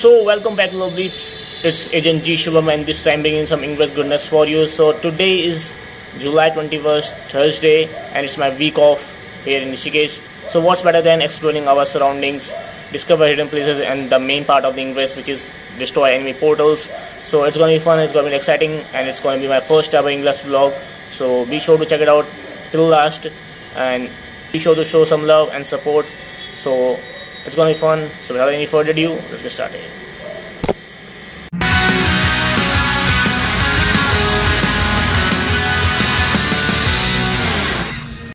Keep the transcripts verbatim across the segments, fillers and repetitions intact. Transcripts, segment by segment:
So welcome back, lovelies. It's Agent G Shubham, and this time bringing some English goodness for you. So today is July twenty-first, Thursday, and it's my week off here in Rishikesh. So what's better than exploring our surroundings, discover hidden places, and the main part of the English, which is destroy enemy portals. So it's gonna be fun, it's gonna be exciting, and it's gonna be my first ever English vlog. So be sure to check it out till last, and be sure to show some love and support. So it's gonna be fun. So without any further ado, let's get started.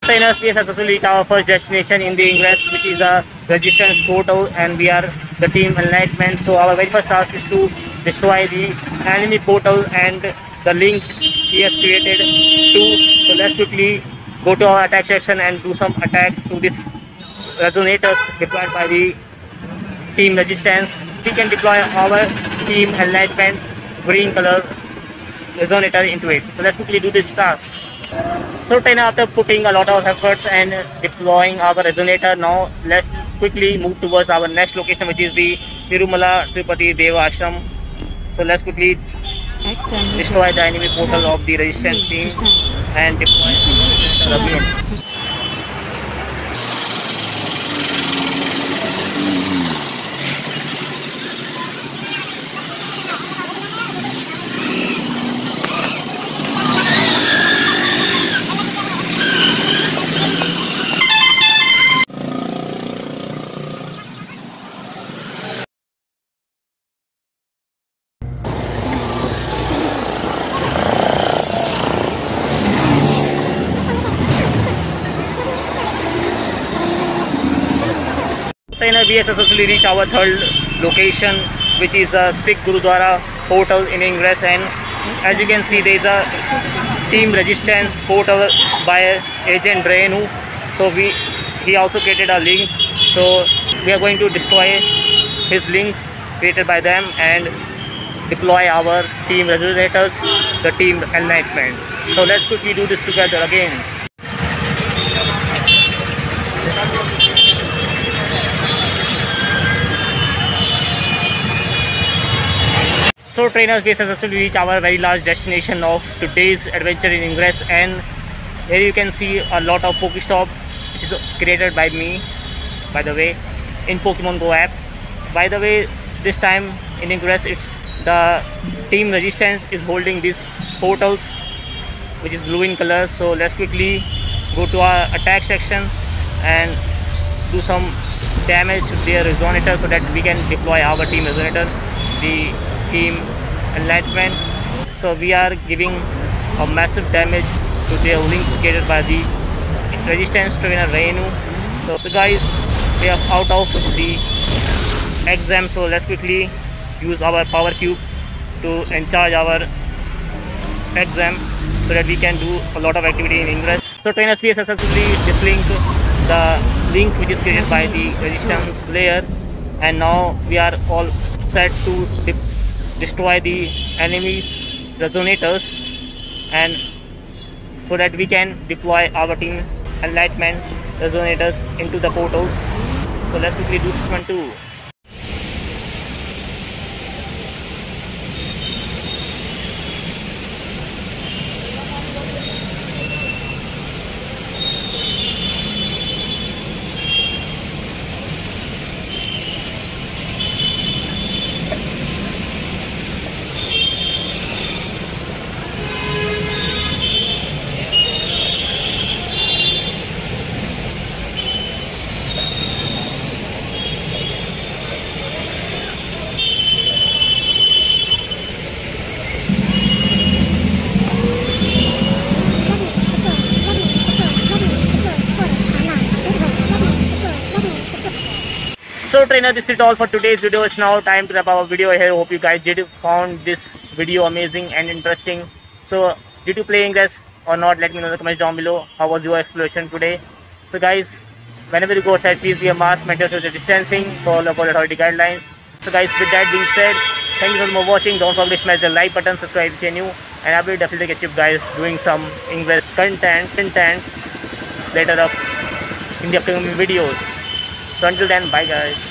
In us, we have successfully reached our first destination in the English, which is the Resistance Portal, and we are the Team Enlightenment. So our very first task is to destroy the enemy portal and the link he has created too. So let's quickly go to our attack section and do some attack to this resonators deployed by the Team Resistance. We can deploy our Team Enlightenment green color resonator into it. So let's quickly do this task. So then, after putting a lot of efforts and deploying our resonator, now let's quickly move towards our next location, which is the Tirumala Tripathi Deva Ashram. So let's quickly destroy the enemy portal of the Resistance team and deploy the resonator again. We have successfully reached our third location, which is a Sikh Gurudwara portal in Ingress, and as you can see, there is a Team Resistance portal by Agent Renu. So we he also created a link, so we are going to destroy his links created by them and deploy our Team Resonators, the Team Enlightenment. So let's quickly do this together again. So trainers, we successfully reach our very last destination of today's adventure in Ingress, and here you can see a lot of Pokestop, which is created by me, by the way, in Pokemon Go app. By the way, this time in Ingress, it's the Team Resistance is holding these portals, which is blue in color. So let's quickly go to our attack section and do some damage to their resonator so that we can deploy our Team Resonator, the Team Enlightenment. So we are giving a massive damage to their links created by the Resistance trainer Renu. So, so guys, we are out of the exam, so let's quickly use our power cube to encharge our exam so that we can do a lot of activity in Ingress. So trainers, we have successfully dislinked the link which is created by the Resistance player, and now we are all set to dip destroy the enemy's resonators, and so that we can deploy our Team Enlightenment resonators into the portals. So let's quickly do this one too. So trainer, this is all for today's video. It's now time to wrap up our video here. Hope you guys did found this video amazing and interesting. So did you play Ingress or not? Let me know in the comments down below. How was your exploration today? So guys, whenever you go outside, please wear mask, maintain social distancing, follow all authority guidelines. So guys, with that being said, thank you so much for watching. Don't forget to smash the like button, subscribe if you're new, and I will definitely catch you guys doing some Ingress content content later up in the upcoming videos. So until then, bye guys.